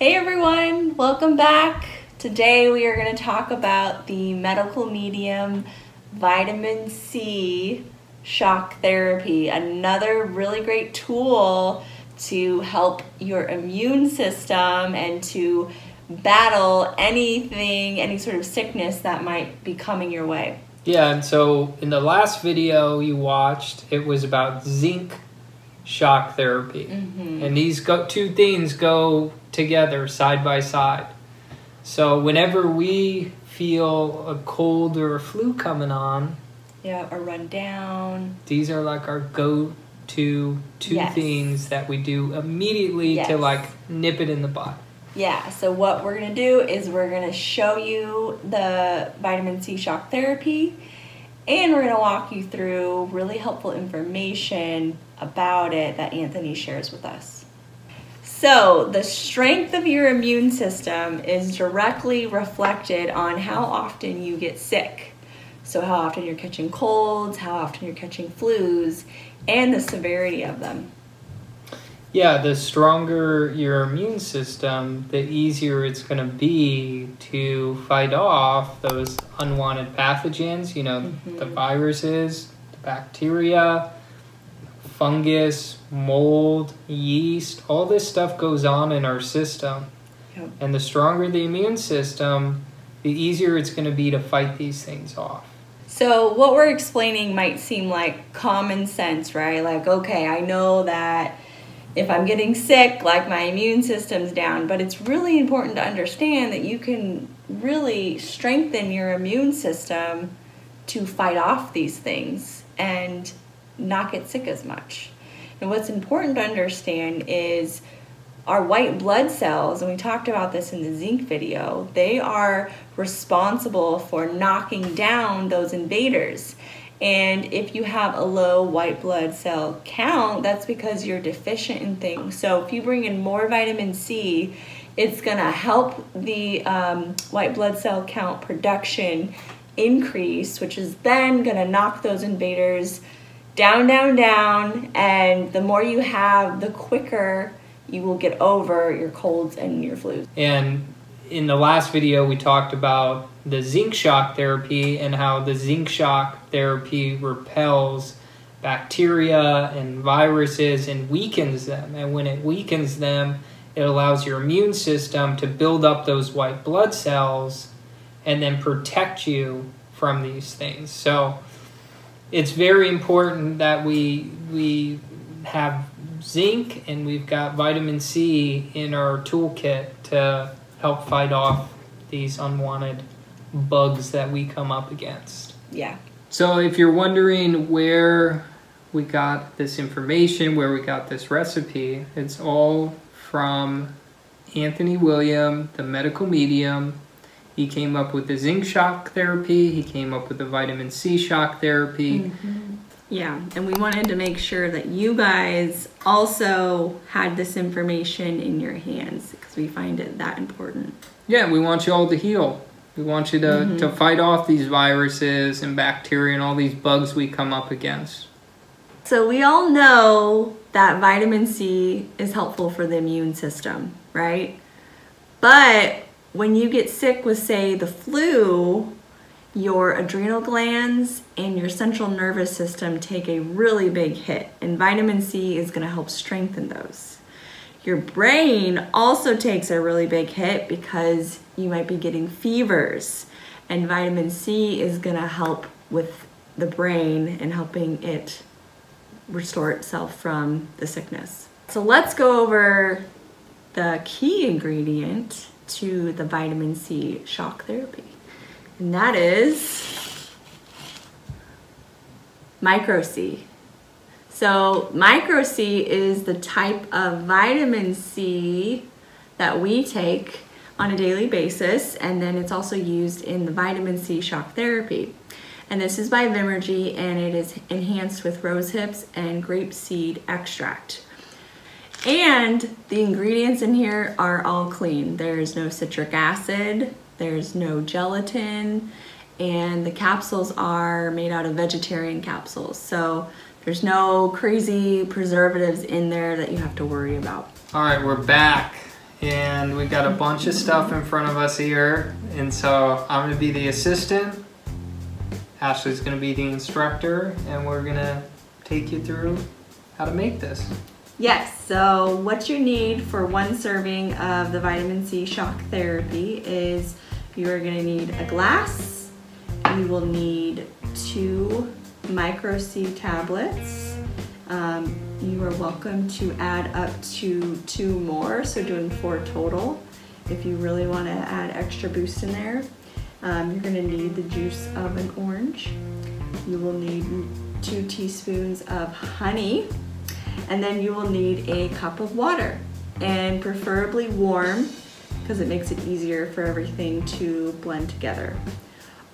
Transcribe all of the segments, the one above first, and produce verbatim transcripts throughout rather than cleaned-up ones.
Hey everyone, welcome back. Today we are going to talk about the Medical Medium Vitamin C shock therapy, another really great tool to help your immune system and to battle anything, any sort of sickness that might be coming your way. Yeah, and so in the last video you watched, it was about zinc shock therapy. Mm-hmm. And these go, two things go together side by side. So whenever we feel a cold or a flu coming on, yeah, or run down, these are like our go-to two yes. things that we do immediately yes. to like nip it in the bud. Yeah, so what we're going to do is we're going to show you the vitamin C shock therapy, and we're going to walk you through really helpful information about it that Anthony shares with us. So the strength of your immune system is directly reflected on how often you get sick. So how often you're catching colds, how often you're catching flus, and the severity of them. Yeah, the stronger your immune system, the easier it's going to be to fight off those unwanted pathogens, you know, mm-hmm. the viruses, the bacteria, fungus, mold, yeast, all this stuff goes on in our system. Yep. And the stronger the immune system, the easier it's going to be to fight these things off. So what we're explaining might seem like common sense, right? Like, okay, I know that if I'm getting sick, like my immune system's down, but it's really important to understand that you can really strengthen your immune system to fight off these things and not get sick as much. And what's important to understand is our white blood cells, and we talked about this in the zinc video, they are responsible for knocking down those invaders. And if you have a low white blood cell count, that's because you're deficient in things. So if you bring in more vitamin C, it's gonna help the um, white blood cell count production increase, which is then gonna knock those invaders down, down, down. And the more you have, the quicker you will get over your colds and your flus. And in the last video, we talked about the zinc shock therapy and how the zinc shock therapy repels bacteria and viruses and weakens them. And when it weakens them, it allows your immune system to build up those white blood cells and then protect you from these things. So it's very important that we, we have zinc and we've got vitamin C in our toolkit to help fight off these unwanted bugs that we come up against. Yeah. So if you're wondering where we got this information, where we got this recipe, it's all from Anthony William, the Medical Medium. He came up with the zinc shock therapy. He came up with the vitamin C shock therapy. Mm-hmm. Yeah, and we wanted to make sure that you guys also had this information in your hands because we find it that important. Yeah, we want you all to heal. We want you to, mm-hmm. to fight off these viruses and bacteria and all these bugs we come up against. So we all know that vitamin C is helpful for the immune system, right? But when you get sick with, say, the flu, your adrenal glands and your central nervous system take a really big hit, and vitamin C is going to help strengthen those. Your brain also takes a really big hit because you might be getting fevers, and vitamin C is going to help with the brain and helping it restore itself from the sickness. So let's go over the key ingredient to the vitamin C shock therapy. And that is Micro C. So Micro C is the type of vitamin C that we take on a daily basis, and then it's also used in the vitamin C shock therapy. And this is by Vimergy, and it is enhanced with rose hips and grape seed extract. And the ingredients in here are all clean. There is no citric acid, there's no gelatin, and the capsules are made out of vegetarian capsules. So there's no crazy preservatives in there that you have to worry about. All right, we're back. and we've got a bunch of stuff in front of us here, and so I'm gonna be the assistant, Ashley's gonna be the instructor, and we're gonna take you through how to make this. Yes, so what you need for one serving of the vitamin C shock therapy is you are gonna need a glass, you will need two Micro C tablets. Um, you are welcome to add up to two more, so doing four total if you really want to add extra boost in there. Um, you're going to need the juice of an orange. You will need two teaspoons of honey, and then you will need a cup of water, and preferably warm because it makes it easier for everything to blend together.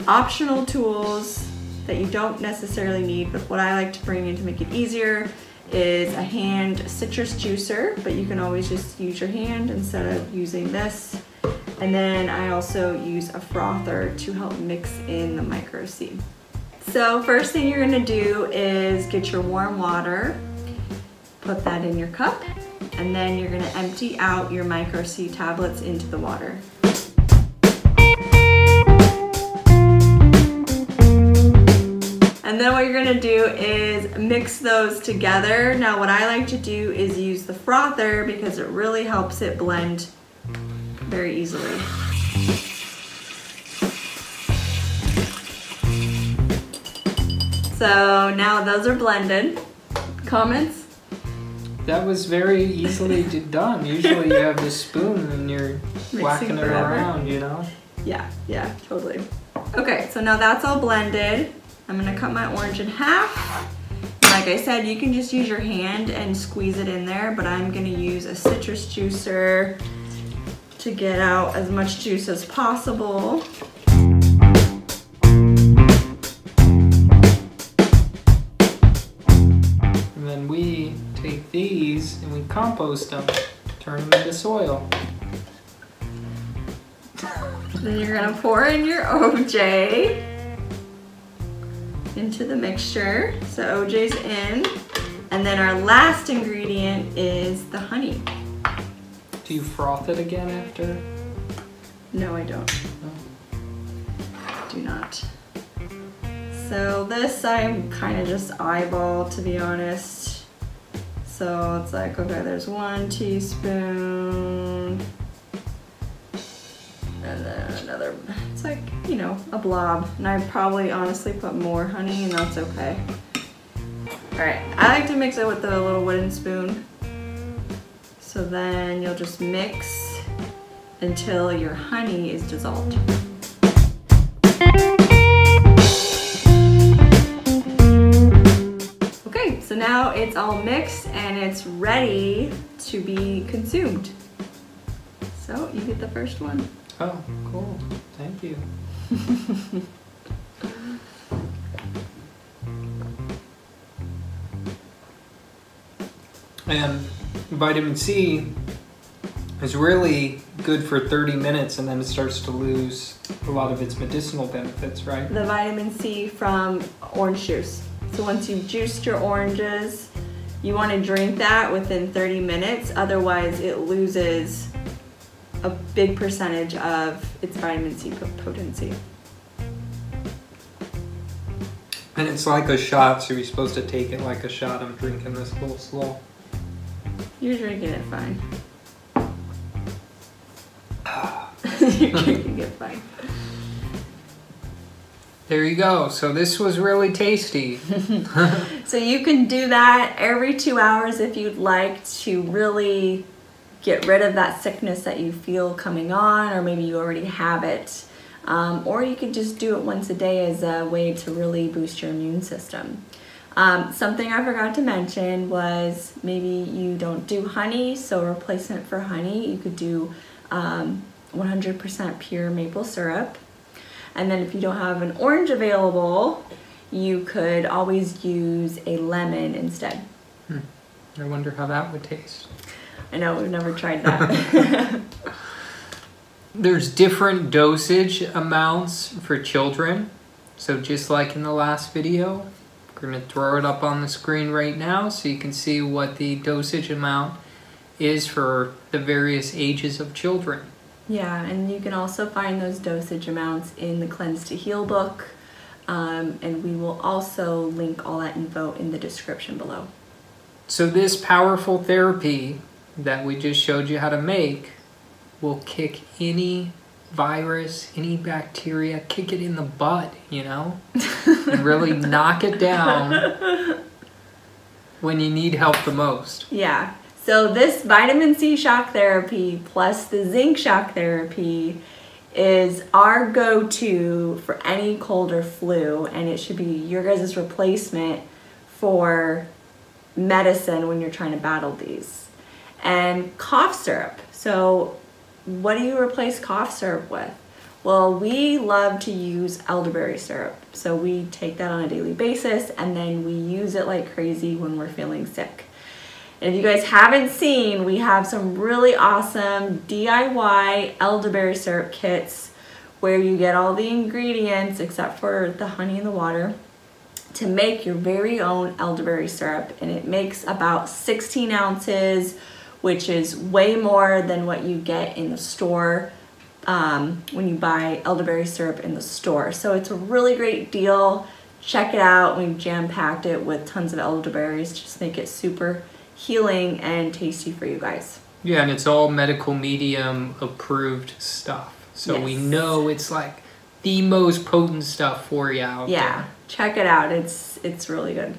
Optional tools that you don't necessarily need, but what I like to bring in to make it easier is a hand citrus juicer, but you can always just use your hand instead of using this. And then I also use a frother to help mix in the Micro C. So first thing you're gonna do is get your warm water, put that in your cup, and then you're gonna empty out your Micro C tablets into the water. And then what you're gonna do is mix those together. Now what I like to do is use the frother because it really helps it blend very easily. So now those are blended. Comments? That was very easily done. Usually you have this spoon and you're mixing whacking it forever. around, you know? Yeah, yeah, totally. Okay, so now that's all blended. I'm gonna cut my orange in half. Like I said, you can just use your hand and squeeze it in there, but I'm gonna use a citrus juicer to get out as much juice as possible. And then we take these and we compost them, turn them into soil. Then you're gonna pour in your O J into the mixture. So O J's in. And then our last ingredient is the honey. Do you froth it again after? No, I don't. Oh. Do not. So this I'm kind of just eyeball, to be honest. So it's like, okay, there's one teaspoon. And then another, it's like, you know, a blob. And I probably honestly put more honey, and that's okay. All right, I like to mix it with a little wooden spoon. So then you'll just mix until your honey is dissolved. Okay, so now it's all mixed and it's ready to be consumed. So you get the first one. Oh, cool. Thank you. And vitamin C is really good for thirty minutes, and then it starts to lose a lot of its medicinal benefits, right? The vitamin C from orange juice. So once you've juiced your oranges, you want to drink that within thirty minutes, otherwise it loses a big percentage of its vitamin C potency. And it's like a shot, so you're supposed to take it like a shot. I'm drinking this a little slow. You're drinking it fine. You're drinking it fine. There you go. So this was really tasty. So you can do that every two hours if you'd like to really get rid of that sickness that you feel coming on, or maybe you already have it. Um, or you could just do it once a day as a way to really boost your immune system. Um, something I forgot to mention was maybe you don't do honey, so replacement for honey, you could do um, one hundred percent pure maple syrup. And then if you don't have an orange available, you could always use a lemon instead. Hmm. I wonder how that would taste. I know, we've never tried that. There's different dosage amounts for children. So just like in the last video, we're gonna throw it up on the screen right now so you can see what the dosage amount is for the various ages of children. Yeah, and you can also find those dosage amounts in the Cleanse to Heal book, um, and we will also link all that info in the description below. So this powerful therapy that we just showed you how to make will kick any virus, any bacteria, kick it in the butt, you know, and really knock it down when you need help the most. Yeah. So this vitamin C shock therapy plus the zinc shock therapy is our go-to for any cold or flu, and it should be your guys' replacement for medicine when you're trying to battle these. And cough syrup. So what do you replace cough syrup with? Well, we love to use elderberry syrup. So we take that on a daily basis, and then we use it like crazy when we're feeling sick. And if you guys haven't seen, we have some really awesome D I Y elderberry syrup kits where you get all the ingredients except for the honey and the water to make your very own elderberry syrup. And it makes about sixteen ounces, which is way more than what you get in the store um, when you buy elderberry syrup in the store. So it's a really great deal. Check it out. We've jam-packed it with tons of elderberries to just make it super healing and tasty for you guys. Yeah, and it's all Medical Medium approved stuff. So yes, we know it's like the most potent stuff for you out yeah, there. Check it out. It's it's really good.